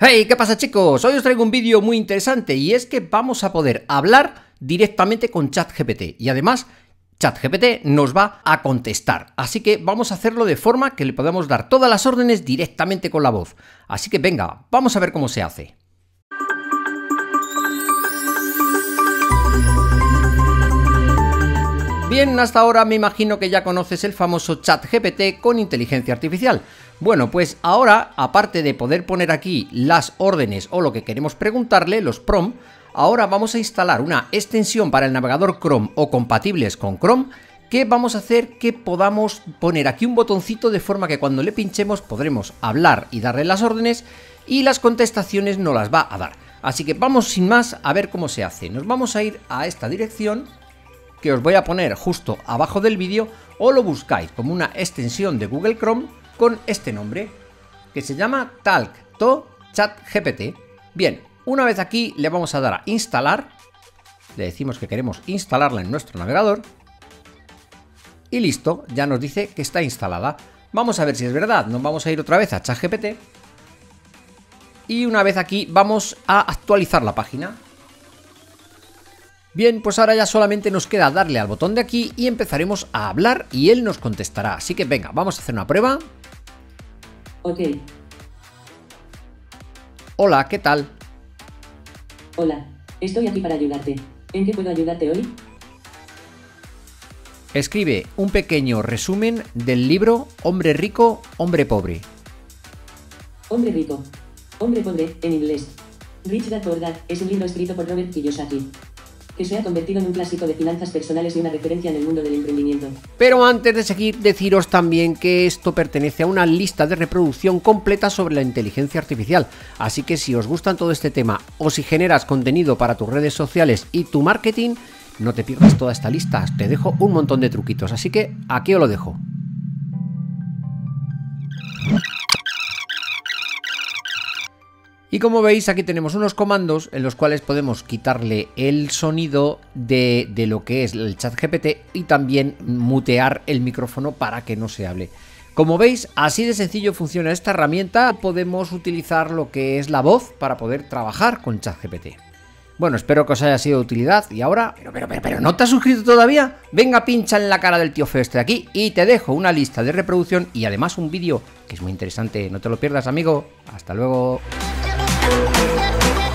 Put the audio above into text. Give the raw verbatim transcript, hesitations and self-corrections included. ¡Hey! ¿Qué pasa, chicos? Hoy os traigo un vídeo muy interesante y es que vamos a poder hablar directamente con ChatGPT y además ChatGPT nos va a contestar, así que vamos a hacerlo de forma que le podamos dar todas las órdenes directamente con la voz. Así que venga, vamos a ver cómo se hace. Bien, hasta ahora me imagino que ya conoces el famoso ChatGPT con inteligencia artificial. Bueno, pues ahora, aparte de poder poner aquí las órdenes o lo que queremos preguntarle, los prompts, ahora vamos a instalar una extensión para el navegador Chrome o compatibles con Chrome, que vamos a hacer que podamos poner aquí un botoncito de forma que cuando le pinchemos podremos hablar y darle las órdenes y las contestaciones nos las va a dar. Así que vamos sin más a ver cómo se hace. Nos vamos a ir a esta dirección que os voy a poner justo abajo del vídeo, o lo buscáis como una extensión de Google Chrome con este nombre, que se llama Talk to ChatGPT. Bien, una vez aquí le vamos a dar a instalar, le decimos que queremos instalarla en nuestro navegador, y listo, ya nos dice que está instalada. Vamos a ver si es verdad, nos vamos a ir otra vez a ChatGPT, y una vez aquí vamos a actualizar la página. Bien, pues ahora ya solamente nos queda darle al botón de aquí y empezaremos a hablar y él nos contestará. Así que venga, vamos a hacer una prueba. Ok. Hola, ¿qué tal? Hola, estoy aquí para ayudarte. ¿En qué puedo ayudarte hoy? Escribe un pequeño resumen del libro Hombre Rico, Hombre Pobre. Hombre Rico, Hombre Pobre, en inglés. Rich Dad Poor Dad es un libro escrito por Robert Kiyosaki, que se ha convertido en un clásico de finanzas personales y una referencia en el mundo del emprendimiento. Pero antes de seguir, deciros también que esto pertenece a una lista de reproducción completa sobre la inteligencia artificial, así que si os gustan todo este tema o si generas contenido para tus redes sociales y tu marketing, no te pierdas toda esta lista, te dejo un montón de truquitos, así que aquí os lo dejo. Y como veis, aquí tenemos unos comandos en los cuales podemos quitarle el sonido de, de lo que es el ChatGPT y también mutear el micrófono para que no se hable. Como veis, así de sencillo funciona esta herramienta. Podemos utilizar lo que es la voz para poder trabajar con ChatGPT. Bueno, espero que os haya sido de utilidad y ahora... Pero, pero, pero, pero, ¿no te has suscrito todavía? Venga, pincha en la cara del tío feo este de aquí y te dejo una lista de reproducción y además un vídeo que es muy interesante. No te lo pierdas, amigo. Hasta luego. We'll be right back.